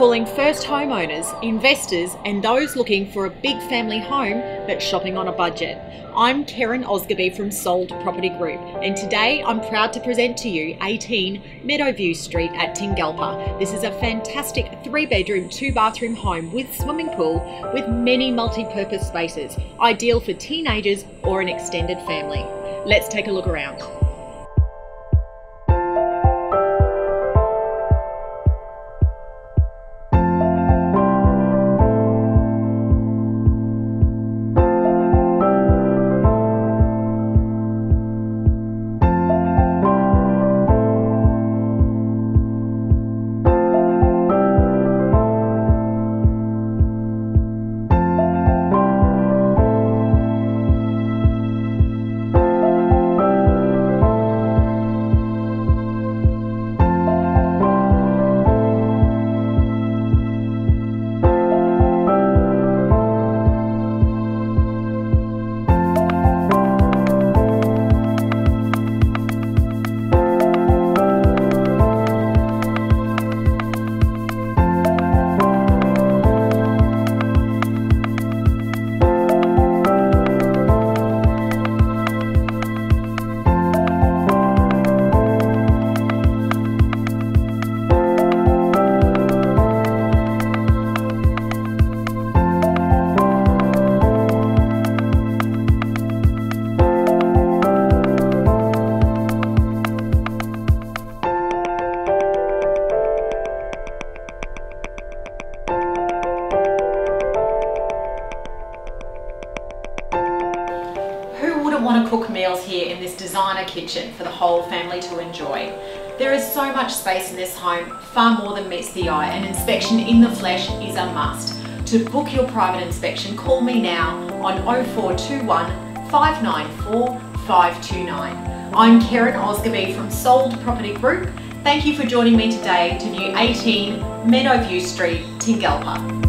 calling first homeowners, investors and those looking for a big family home but shopping on a budget. I'm Keryn Osgerby from Sold Property Group, and today I'm proud to present to you 18 Meadowview Street at Tingalpa. This is a fantastic 3-bedroom, 2-bathroom home with swimming pool with many multi-purpose spaces, ideal for teenagers or an extended family. Let's take a look around. Want to cook meals here in this designer kitchen for the whole family to enjoy. There is so much space in this home, far more than meets the eye, and inspection in the flesh is a must. To book your private inspection, call me now on 0421 594 529. I'm Keryn Osgerby from Sold Property Group. Thank you for joining me today to view 18 Meadowview Street, Tingalpa.